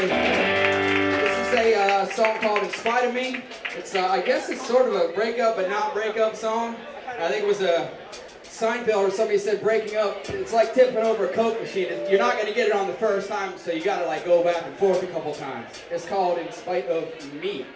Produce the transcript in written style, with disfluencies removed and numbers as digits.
This is a song called In Spite of Me. It's I guess it's sort of a breakup but not breakup song. I think it was a Seinfeld or somebody said breaking up, it's like tipping over a Coke machine. You're not going to get it on the first time, so you got to like go back and forth a couple times. It's called In Spite of Me.